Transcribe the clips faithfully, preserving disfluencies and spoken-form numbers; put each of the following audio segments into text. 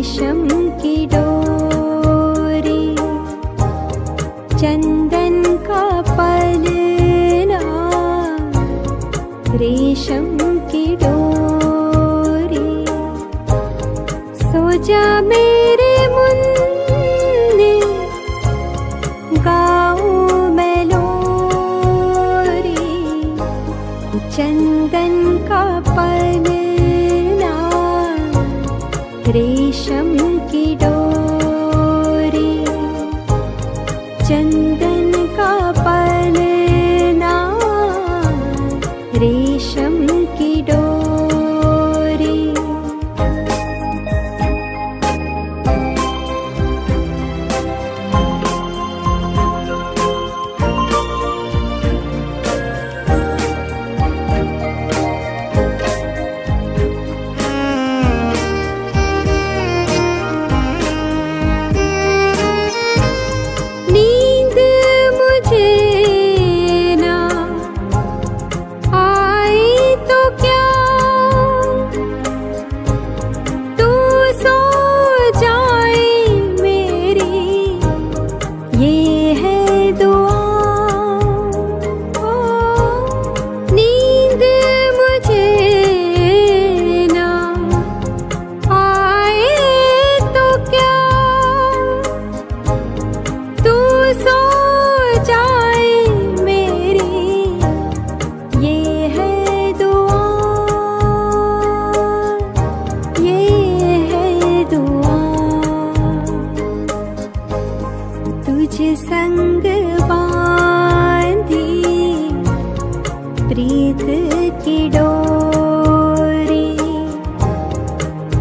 रेशम की डोरी, चंदन का पलना, रेशम की डोरी। सो जा मेरे मुन्ने गाओ मैं लोरी, चंदन का पलना, रेशम की डोरी, चंदन का पलना, रेशम की डोरी। संग बांधी प्रीत की डोरी,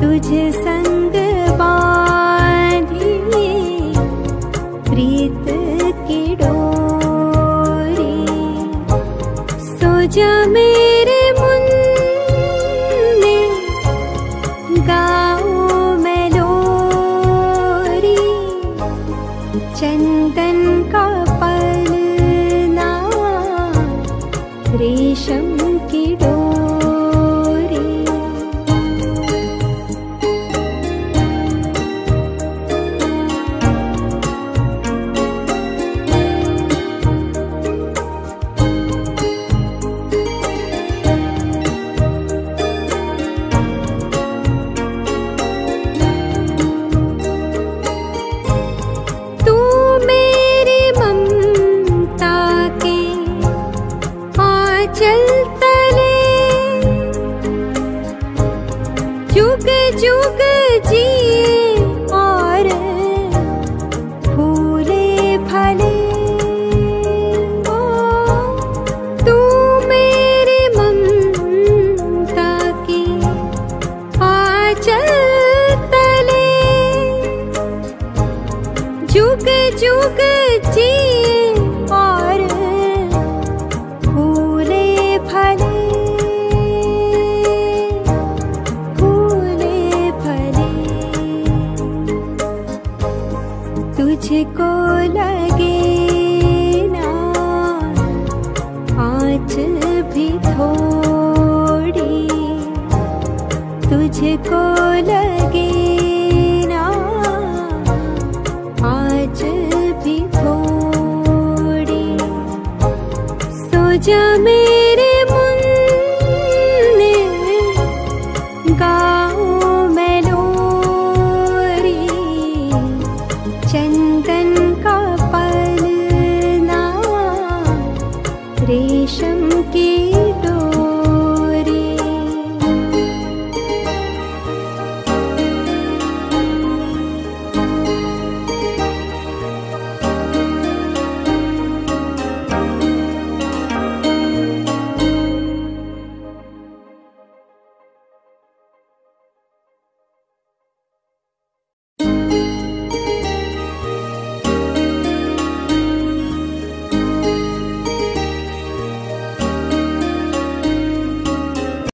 तुझे संग बांधी प्रीत की डोरी। सो जा मेरे मुन्ने गाओ मैं लोरी, चंदन का पलना, रेशम की डोरी। जुग जुग जिए और भूले भले, ओ तू मेरी ममता के आंचल तले, जुग जुग जिए और भूले भले, तुझको लगे ना आँच भी थोड़ी, तुझको लगे